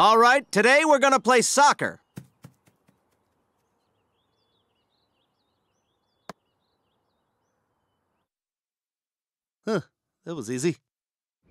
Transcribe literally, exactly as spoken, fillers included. All right, today we're gonna play soccer. Huh, that was easy.